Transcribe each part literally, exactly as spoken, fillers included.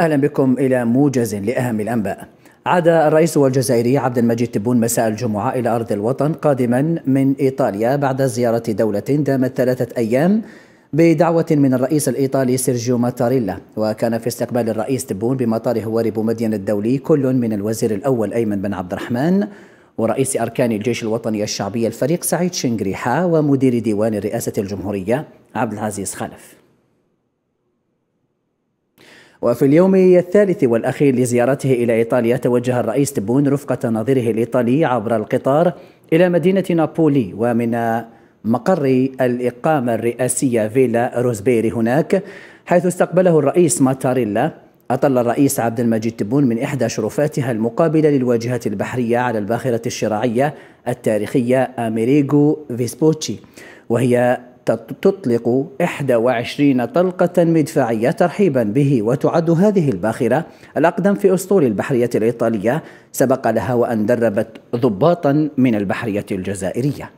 أهلا بكم إلى موجز لأهم الأنباء. عاد الرئيس الجزائري عبد المجيد تبون مساء الجمعة إلى أرض الوطن قادما من إيطاليا بعد زيارة دولة دامت ثلاثة أيام بدعوة من الرئيس الإيطالي سيرجيو ماتاريلا. وكان في استقبال الرئيس تبون بمطار هوارب مدين الدولي كل من الوزير الأول أيمن بن عبد الرحمن ورئيس أركان الجيش الوطني الشعبي الفريق سعيد شنغريحا ومدير ديوان رئاسة الجمهورية عبد العزيز خلف. وفي اليوم الثالث والأخير لزيارته إلى إيطاليا توجه الرئيس تبون رفقة نظيره الإيطالي عبر القطار إلى مدينة نابولي ومن مقر الإقامة الرئاسية فيلا روزبيري هناك، حيث استقبله الرئيس ماتاريلا. أطل الرئيس عبد المجيد تبون من إحدى شرفاتها المقابلة للواجهة البحرية على الباخرة الشراعية التاريخية اميريجو فيسبوتشي، وهي تطلق إحدى وعشرين طلقة مدفعية ترحيبا به، وتعد هذه الباخرة الأقدم في أسطول البحرية الإيطالية، سبق لها وأن دربت ضباطا من البحرية الجزائرية.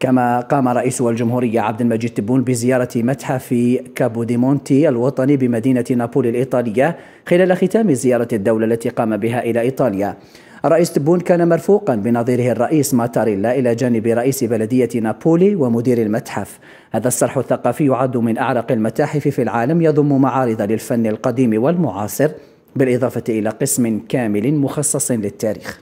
كما قام رئيس الجمهورية عبد المجيد تبون بزيارة متحف كابو ديمونتي الوطني بمدينة نابولي الإيطالية خلال ختام زيارة الدولة التي قام بها إلى إيطاليا. الرئيس تبون كان مرفوقا بنظيره الرئيس ماتاريلا إلى جانب رئيس بلدية نابولي ومدير المتحف. هذا الصرح الثقافي يعد من أعرق المتاحف في العالم، يضم معارض للفن القديم والمعاصر بالإضافة إلى قسم كامل مخصص للتاريخ.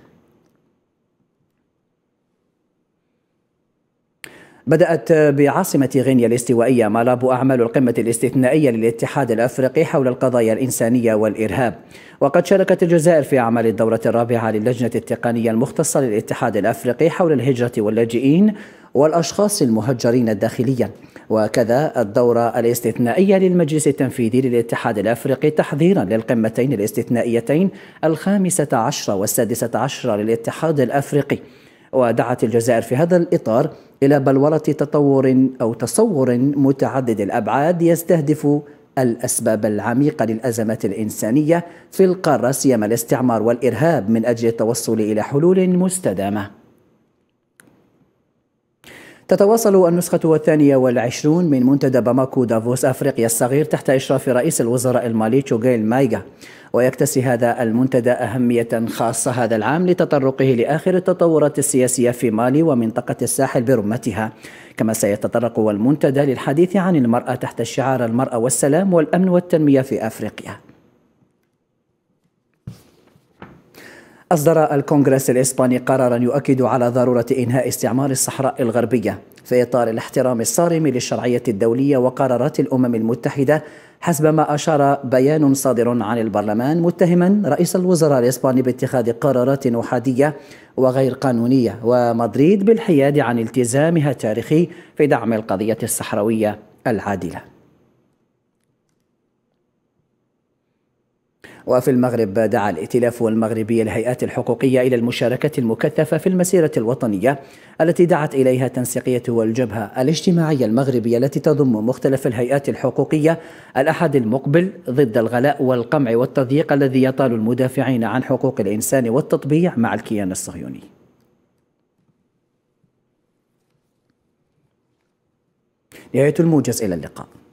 بدأت بعاصمة غينيا الاستوائية مالابو أعمال القمة الاستثنائية للاتحاد الأفريقي حول القضايا الإنسانية والإرهاب، وقد شاركت الجزائر في أعمال الدورة الرابعة للجنة التقنية المختصة للاتحاد الأفريقي حول الهجرة واللاجئين والأشخاص المهجرين داخليا، وكذا الدورة الاستثنائية للمجلس التنفيذي للاتحاد الأفريقي تحضيرا للقمتين الاستثنائيتين الخامسة عشرة والسادسة عشرة للاتحاد الأفريقي. ودعت الجزائر في هذا الإطار إلى بلورة تطور أو تصور متعدد الأبعاد يستهدف الأسباب العميقة للأزمات الإنسانية في القارة سيما الاستعمار والإرهاب من أجل التوصل إلى حلول مستدامة. تتواصل النسخة الثانية والعشرون من منتدى باماكو دافوس أفريقيا الصغير تحت إشراف رئيس الوزراء المالي تشوغيل مايغا، ويكتسي هذا المنتدى أهمية خاصة هذا العام لتطرقه لآخر التطورات السياسية في مالي ومنطقة الساحل برمتها. كما سيتطرق المنتدى للحديث عن المرأة تحت شعار المرأة والسلام والأمن والتنمية في أفريقيا. أصدر الكونغرس الإسباني قرارا يؤكد على ضرورة إنهاء استعمار الصحراء الغربية في إطار الاحترام الصارم للشرعية الدولية وقرارات الأمم المتحدة، حسب ما أشار بيان صادر عن البرلمان متهما رئيس الوزراء الإسباني باتخاذ قرارات أحادية وغير قانونية ومدريد بالحياد عن التزامها التاريخي في دعم القضية الصحراوية العادلة. وفي المغرب دعا الائتلاف المغربي الهيئات الحقوقية إلى المشاركة المكثفة في المسيرة الوطنية التي دعت إليها تنسيقية والجبهة الاجتماعية المغربية التي تضم مختلف الهيئات الحقوقية الأحد المقبل ضد الغلاء والقمع والتضييق الذي يطال المدافعين عن حقوق الإنسان والتطبيع مع الكيان الصهيوني. نهاية الموجز، إلى اللقاء.